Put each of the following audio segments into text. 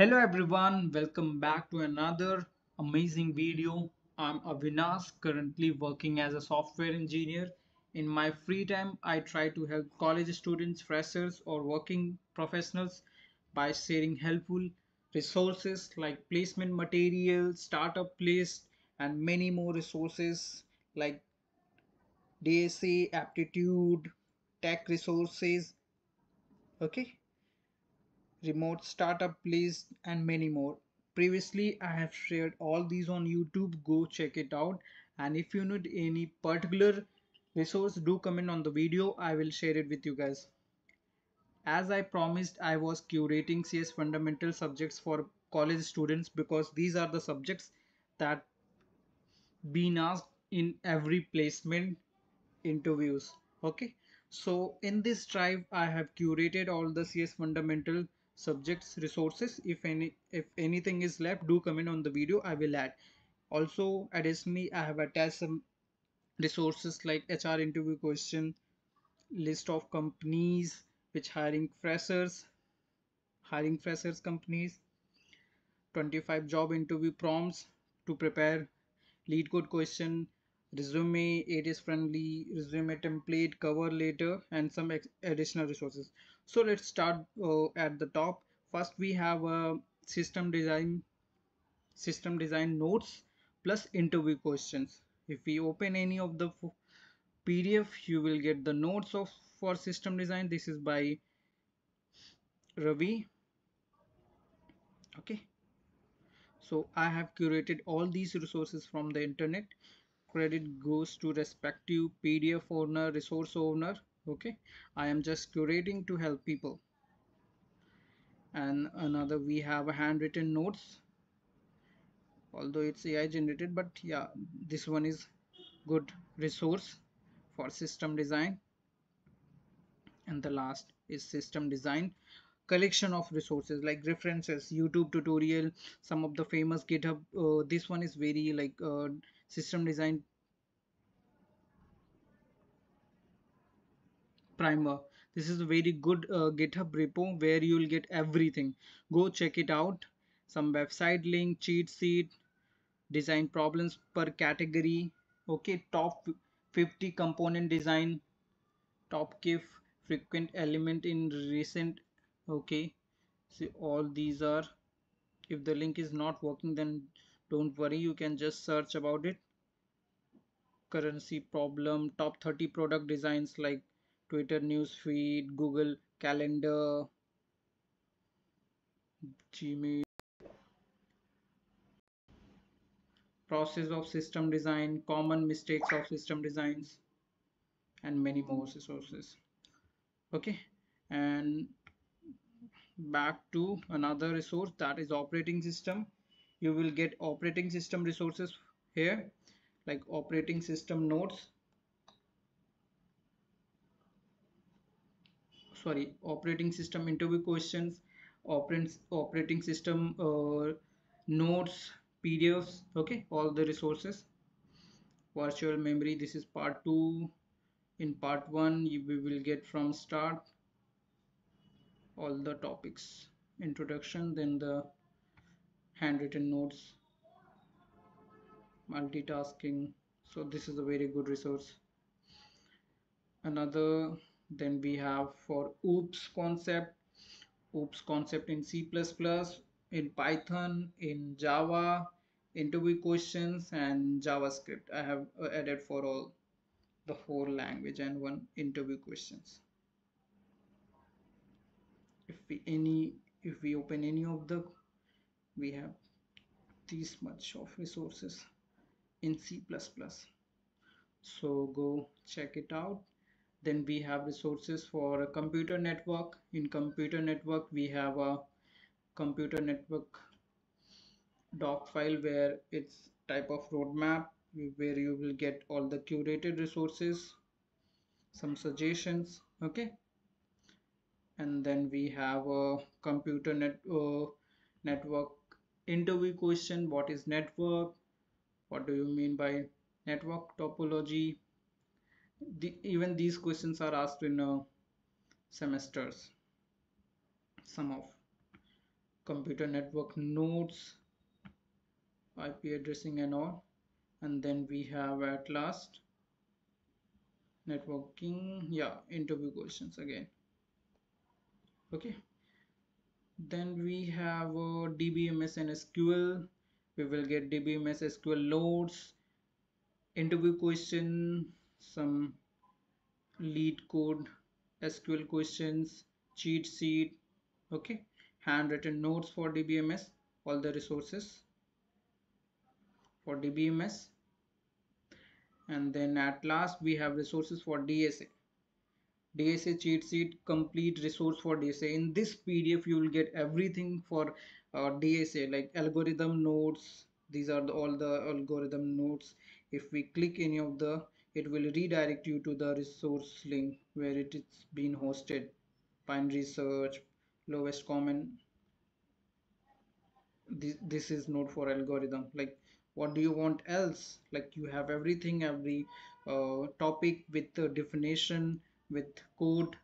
Hello everyone, welcome back to another amazing video. I'm Avinash, currently working as a software engineer. In my free time, I try to help college students, freshers or working professionals by sharing helpful resources like placement materials, startup list and many more resources like DSA, aptitude, tech resources, okay, remote startup list and many more. Previously I have shared all these on YouTube, go check it out. And if you need any particular resource, do comment on the video, I will share it with you guys. As I promised, I was curating CS fundamental subjects for college students because these are the subjects that been asked in every placement interviews, okay. So in this drive I have curated all the CS fundamental subjects resources. If anything is left, do comment on the video, I will add. Also additionally, I have attached some resources like HR interview question, list of companies which hiring freshers companies, 25 job interview prompts to prepare, lead code question, resume, ATS friendly resume template, cover letter and some additional resources. So let's start at the top. First we have system design notes plus interview questions. If we open any of the PDF, you will get the notes for system design. This is by Ravi, okay. So I have curated all these resources from the internet. Credit goes to respective PDF owner, resource owner, okay. I am just curating to help people. And another, we have a handwritten notes, although it's AI generated, but yeah, this one is good resource for system design. And the last is system design collection of resources like references, YouTube tutorial, some of the famous GitHub. This one is very like system design primer. This is a very good GitHub repo where you will get everything. Go check it out. Some website link, cheat sheet, design problems per category, okay, top 50 component design, top KIF, frequent element in recent, okay. So all these are, if the link is not working then don't worry, you can just search about it. Currency problem, top 30 product designs like Twitter newsfeed, Google Calendar, Gmail, process of system design, common mistakes of system designs and many more resources, okay. And back to another resource, that is operating system. You will get operating system resources here like operating system notes, sorry, operating system interview questions, operating system notes, PDFs, okay, all the resources. Virtual memory, this is part 2. In part 1 we will get from start all the topics, introduction, then the handwritten notes, multitasking. So this is a very good resource. Another, then we have for OOPs concept in C++, in Python, in Java, interview questions and JavaScript. I have added for all the 4 language and 1 interview questions. If we open any of the, we have these much of resources in C++. So go check it out. Then we have resources for a computer network. In computer network we have a computer network doc file where it's type of roadmap where you will get all the curated resources, some suggestions, okay. And then we have a computer network interview question, what is network, what do you mean by network topology. Even these questions are asked in semesters, some of computer network nodes, IP addressing and all. And then we have at last networking, interview questions again. Okay, then we have DBMS and SQL. We will get DBMS, SQL loads, interview question, some lead code, SQL questions, cheat sheet, okay, handwritten notes for DBMS, all the resources for DBMS. And then at last we have resources for DSA. DSA cheat sheet, complete resource for DSA. In this PDF you will get everything for DSA, like algorithm notes. These are all the algorithm notes. If we click any of the, it will redirect you to the resource link where it's been hosted. Pine Research, lowest common. This is note for algorithm. Like, what do you want else? Like, you have everything, every topic with definition, with code,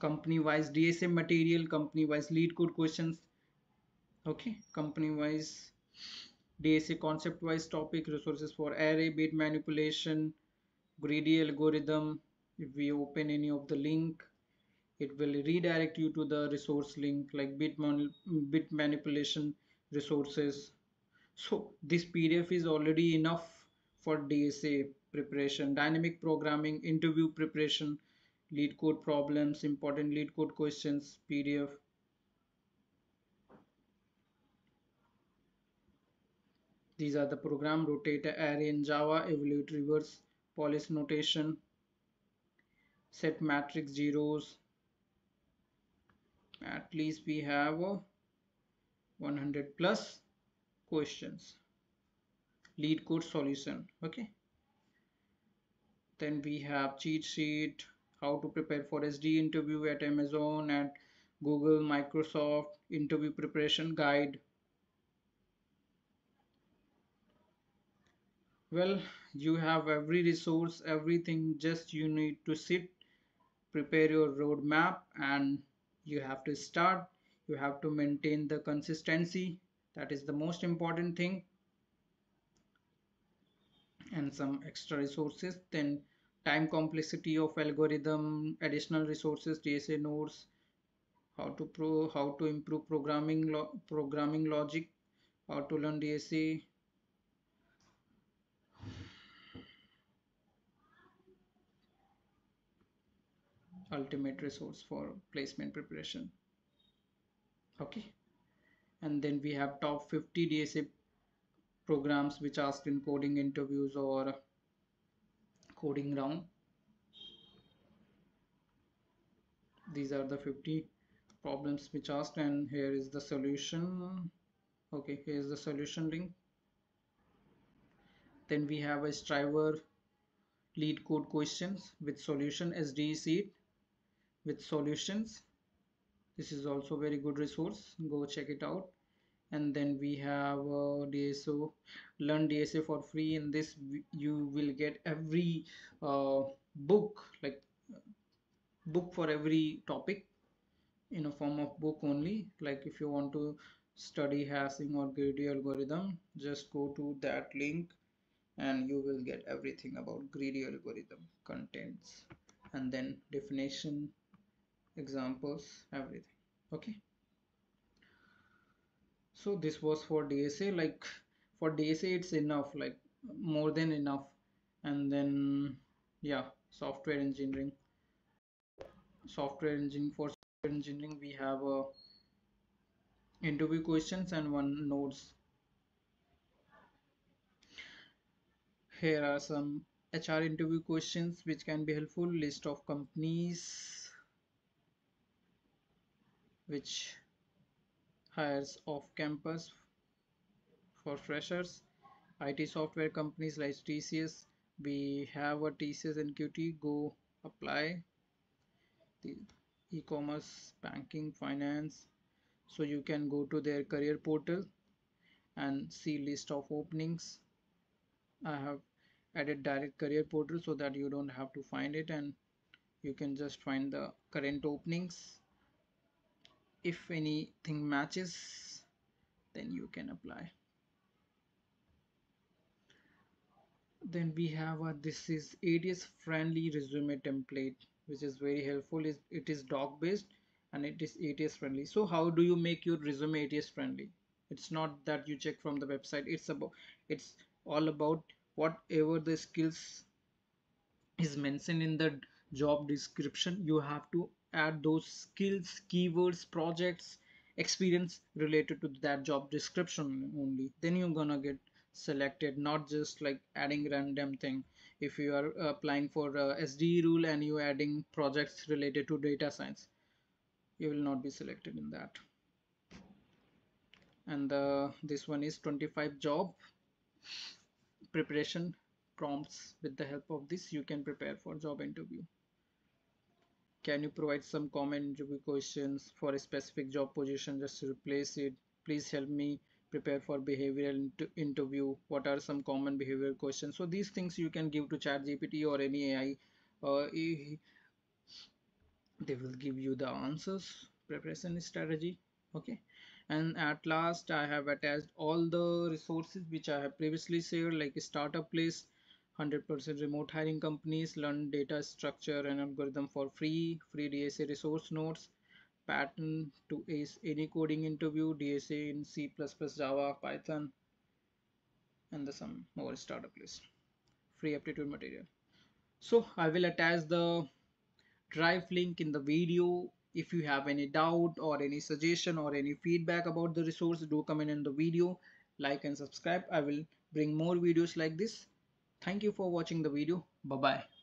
company wise DSA material, company wise lead code questions, okay, company wise DSA concept wise topic, resources for array, bit manipulation, greedy algorithm. If we open any of the link, it will redirect you to the resource link, like bit manipulation resources. So this PDF is already enough for DSA preparation, dynamic programming, interview preparation, lead code problems, important lead code questions, PDF. These are the program, rotator, array in Java, evaluate, reverse, polish notation, set matrix, zeros. At least we have 100 plus questions, lead code solution, okay. Then we have cheat sheet, how to prepare for SD interview at Amazon, at Google, Microsoft, interview preparation guide. Well, you have every resource, everything, just you need to sit, prepare your roadmap, and you have to start. You have to maintain the consistency, that is the most important thing, and some extra resources. Then time complexity of algorithm, additional resources, DSA nodes, how to improve programming logic, how to learn DSA. Ultimate resource for placement preparation. Okay, and then we have top 50 DSA programs which asked in coding interviews or coding round. These are the 50 problems which asked, and here is the solution. Okay, here is the solution link. Then we have a Striver lead code questions with solution, SD sheet with solutions. This is also a very good resource, go check it out. And then we have DSO, learn DSA for free. In this you will get every book, like book for every topic in a form of book only. Like, if you want to study hashing or greedy algorithm, just go to that link and you will get everything about greedy algorithm contents, and then definition, examples, everything. Okay, so this was for DSA. Like, for DSA it's enough, like more than enough. And then yeah, software engineering, we have interview questions and one nodes. Here are some HR interview questions which can be helpful, list of companies which hires off campus for freshers, IT software companies like TCS. We have a TCS and QT, go apply, the e-commerce, banking, finance. So you can go to their career portal and see list of openings. I have added direct career portal so that you don't have to find it, and you can just find the current openings. if anything matches, then you can apply. Then we have this is ATS friendly resume template, which is very helpful. It is doc based and it is ATS friendly. So how do you make your resume ATS friendly? It's not that you check from the website. It's all about whatever the skills is mentioned in the job description. You have to add those skills, keywords, projects, experience related to that job description only. Then you're gonna get selected, not just like adding random thing. If you are applying for SDE rule and you adding projects related to data science, you will not be selected in that. And this one is 25 job preparation prompts. With the help of this, you can prepare for job interview. Can you provide some common interview questions for a specific job position? Just replace it. Please help me prepare for behavioral interview. What are some common behavioral questions? So these things you can give to ChatGPT or any AI. They will give you the answers. Preparation strategy. Okay. And at last, I have attached all the resources which I have previously shared, like a startup list, 100% remote hiring companies, learn data structure and algorithm for free, free DSA resource notes, pattern to ace any coding interview, DSA in C++, Java, Python, and the some more startup list, free aptitude material. So I will attach the Drive link in the video. If you have any doubt or any suggestion or any feedback about the resource, do comment in the video, like and subscribe. I will bring more videos like this. Thank you for watching the video. Bye-bye.